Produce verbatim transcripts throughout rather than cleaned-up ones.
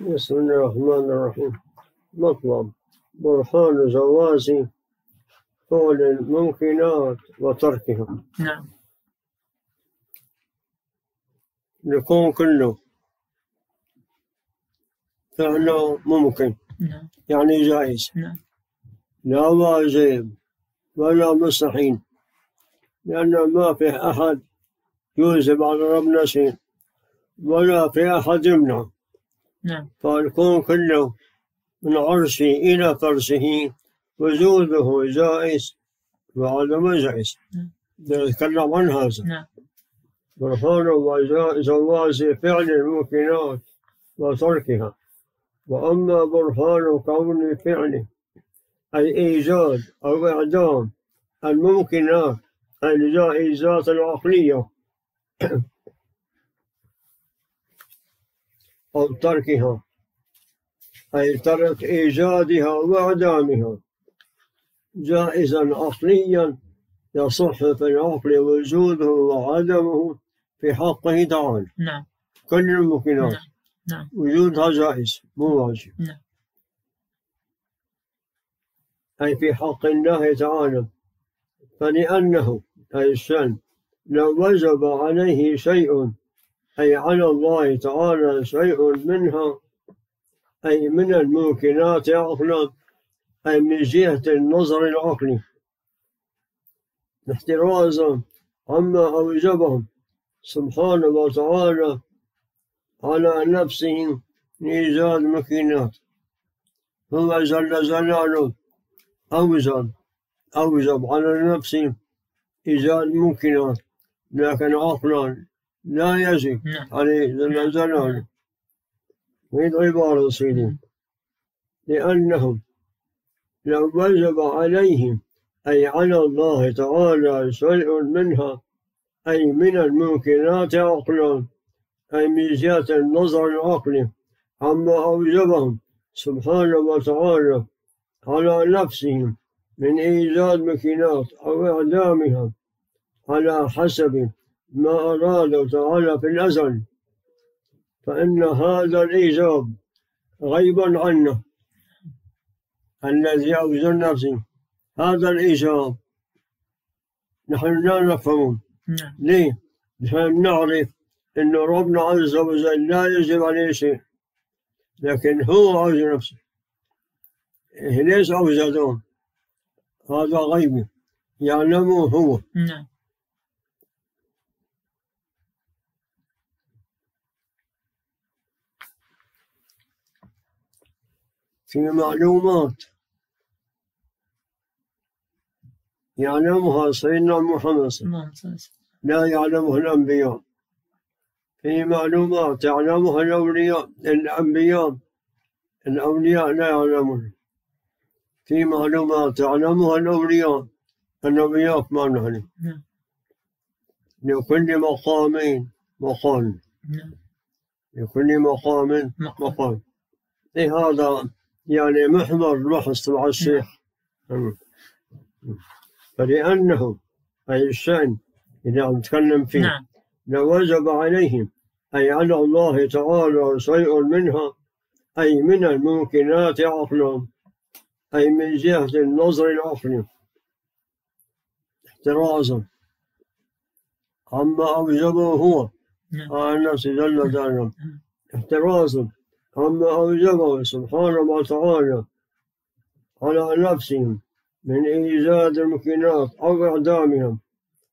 بسم الله الرحمن الرحيم. مطلب برهان جواز فعل الممكنات وتركها. نعم. الكون كله فعله ممكن. نعم. يعني جائز. نعم. لا واجب ولا مستحيل، لأن ما في أحد يوجب على ربنا شيء ولا في أحد يمنع. نعم. فالكون كله من عرشه إلى فرشه وجوده جائز وعدمه جائز. نعم. نتكلم عن هذا. نعم. برهان جواز فعل الممكنات وتركها. وأما برهان كون فعله أي إيجاد أو إعدام الممكنات الجائزات العقلية أو تركها أي ترك إيجادها وإعدامها جائزا عقليا يصح في العقل وجوده وعدمه في حقه تعالى. نعم. كل الممكنات. نعم. نعم. وجودها جائز مو واجب. نعم. أي في حق الله تعالى، فلأنه أي الشأن لو وجب عليه شيء أي على الله تعالى شيء منها أي من الممكنات عقلا أي من جهة النظر العقلي احترازا عما أوجبهم سبحانه وتعالى على نفسه لإيجاد ممكنات. هو جل جلاله أوجب أوجب على نفس إيجاد ممكنات، لكن عقلا لا يجب عليه جل جلاله. من عبارة سيدي لأنهم لو وجب عليهم أي على الله تعالى شيء منها أي من الممكنات عقلا أي من جهة النظر العقلي عما أوجبهم سبحانه وتعالى على نفسهم من إيجاد مكينات أو إعدامها على حسب ما أراد تعالى في الأزل، فإن هذا الإيجاب غيبا عنه الذي أوجد نفسه. هذا الإيجاب نحن لا نفهمه. ليه؟ نحن نعرف أن ربنا عز وجل لا يجب عليه شيء، لكن هو عز نفسه. ليش أوجدون؟ هذا غيبي يعلمه هو. نعم. في معلومات يعلمها سيدنا محمد صلى الله عليه وسلم لا يعلمها الأنبياء. في معلومات يعلمها الأولياء الأنبياء الأولياء لا يعلمون. في معلومات تعلمها الأولياء النبيات ما نعلم. نعم. لكل مقام مقال. نعم. لكل مقام مقال. إيه هذا يعني محور بحث مع الشيخ. نعم. فلأنه أي الشأن اللي عم نتكلم فيه. نعم. لو وجب عليهم أي على الله تعالى شيء منها أي من الممكنات عقلا أي من جهة النظر العقلي احترازا عما أوجبه هو على نفسه جل جلاله، احترازا عما أوجبه سبحانه وتعالى على نفسهم من إيجاد الممكنات أو إعدامهم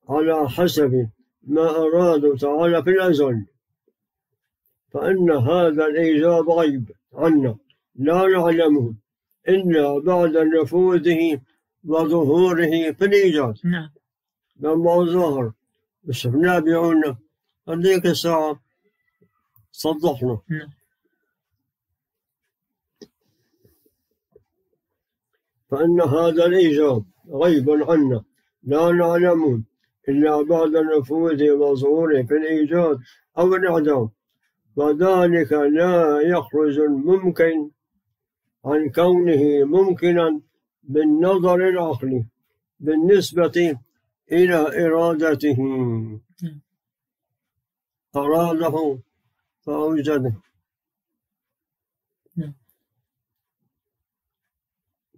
على حسب ما أرادوا تعالى في الأزل، فإن هذا الإيجاب غيب عنا لا نعلمه إلا بعد نفوذه وظهوره في الإيجاد. نعم. لما ظهر شفناه بعيوننا هذيك الساعة صدقنا. نعم. فإن هذا الإيجاب غيب عنا لا نعلمه إلا بعد نفوذه وظهوره في الإيجاد أو الإعدام، وذلك لا يخرج الممكن عن كونه ممكنا بالنظر العقلي بالنسبة إلى إرادته. أراده فأوجده. نعم.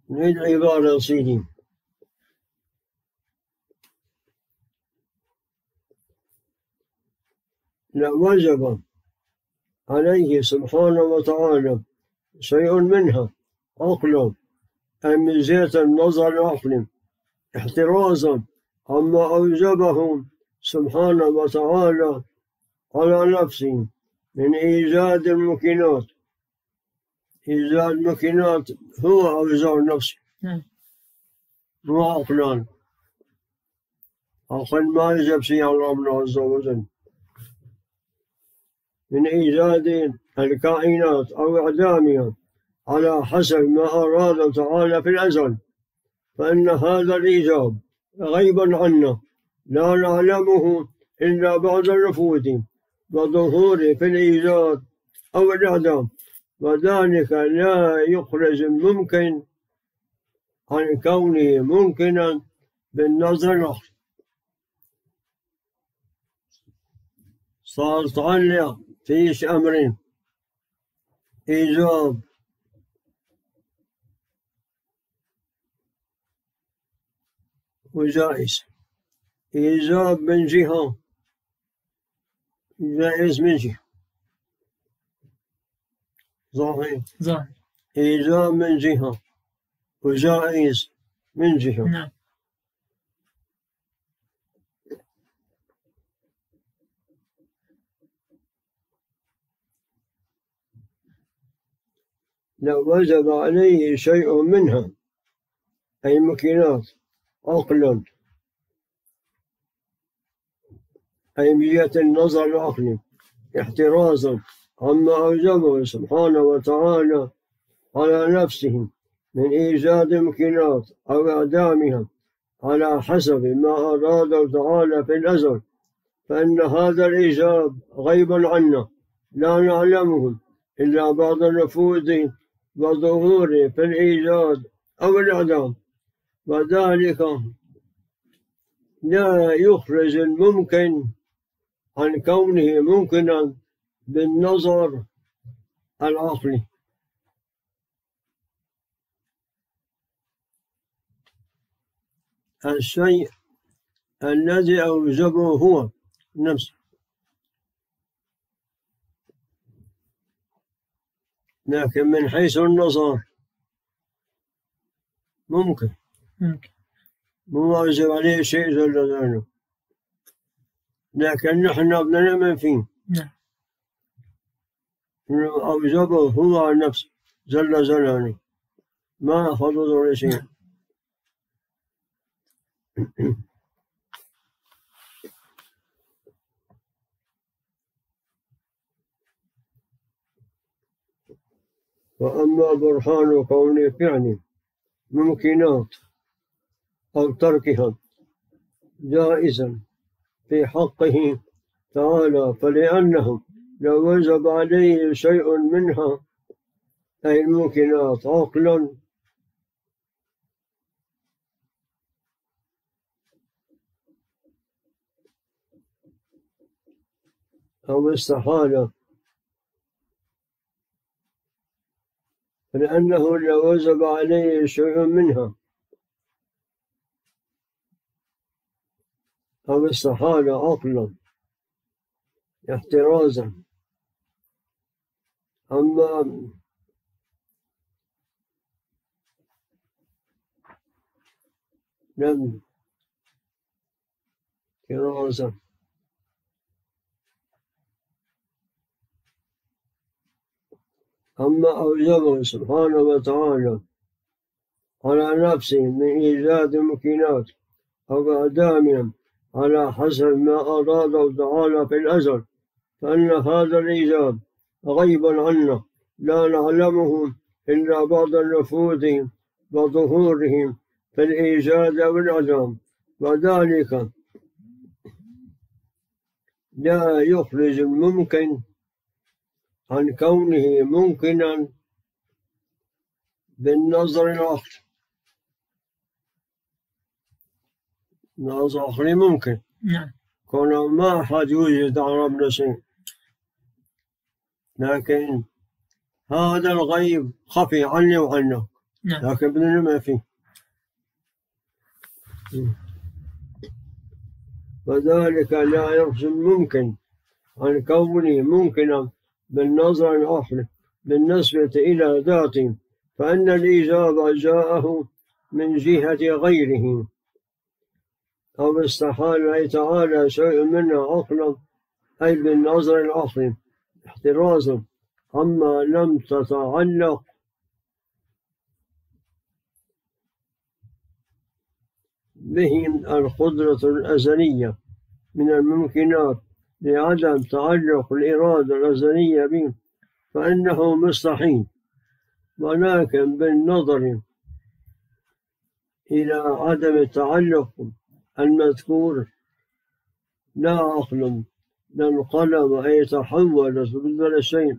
نعيد العبارة يا سيدي. لوجب عليه سبحانه وتعالى شيء منها عقلا أم من زيت النظر عقلا احترازا عما أوجبه سبحانه وتعالى على نفسه من إيجاد الممكنات. إيجاد الممكنات هو أوزار نفسه وعقلان عقل ما يجب سيئا ربنا عز وجل من إيجاد الكائنات أو إعدامها على حسب ما أراد تعالى في الأزل، فإن هذا الإيجاب غيبا عنا لا نعلمه إلا بعد النفوذ وظهور في الإيجاد أو الإعدام، وذلك لا يخرج الممكن عن كونه ممكنا بالنظر العقلي. صار تعلق في أمرين، إيجاب وجائز. إيجاب من جهة، جائز من جهة. ظاهر ظاهر إيجاب من جهة وجائز من جهة. نعم. لو وجب عليه شيء منها أي ممكنات عقلا أي بجهة النظر العقلي احترازا عما أوجبه سبحانه وتعالى على نفسه من إيجاد ممكنات أو إعدامها على حسب ما أراده تعالى في الأزل، فإن هذا الإيجاب غيبا عنا لا نعلمه إلا بعد النفوذ وظهوره في الإيجاد أو الإعدام، وذلك لا يخرج الممكن عن كونه ممكنا بالنظر العقلي. الشيء الذي أوجبه هو نفسه لكن من حيث النظر ممكن ممكن مواجب عليه شيء جل جلاله، لكن نحن بدنا نؤمن فيه. نعم. أوجبه هو نفسه جل جلاله ما فرض شيء. وأما برهان كون فعل ممكنات أو تركها جائزا في حقه تعالى فلأنه لو وجب عليه شيء منها أي الممكنات عقلا أو استحالة، لأنه لو وجب عليه شيء منها أو استحال عقلا احترازا أما لم احترازا أما أوجبه سبحانه وتعالى على نفسه من إيجاد ممكنات أو إعدامهم على حسب ما أراده تعالى في الأزل، فإن هذا الإيجاد غيبا عنا لا نعلمه إلا بعد النفوذ وظهوره في الإيجاد والإعدام، وذلك لا يخرج الممكن عن كونه ممكنا بالنظر العقلي. نظر عقلي ممكن. نعم. كونه ما حد يوجد على ربنا شيء، لكن هذا الغيب خفي عني وعنك. نعم. لكن ابن الله ما فيه. وذلك لا يرسل ممكن عن كوني ممكنا بالنظر العقل بالنسبة إلى ذاته، فأن الإجابة جاءه من جهة غيره، أو استحال أي تعالى شيء منه عقلا أي بالنظر العقل احترازا أما لم تتعلق به القدرة الأزلية من الممكنات لعدم تعلق الإرادة الأزلية به، فإنه مستحيل. ولكن بالنظر إلى عدم التعلق المذكور لا عقل لا انقلب أي تحول بدل الشيء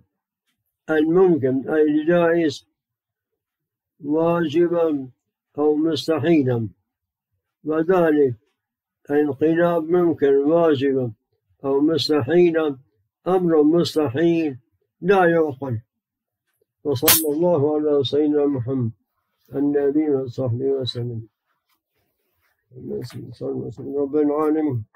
الممكن أي الجائز واجبا أو مستحيلا، وذلك انقلاب ممكن واجبا أو مستحيلا أمر مستحيل لا يعقل. وصلى الله على سيدنا محمد النبي وصحبه وسلم. رب العالمين.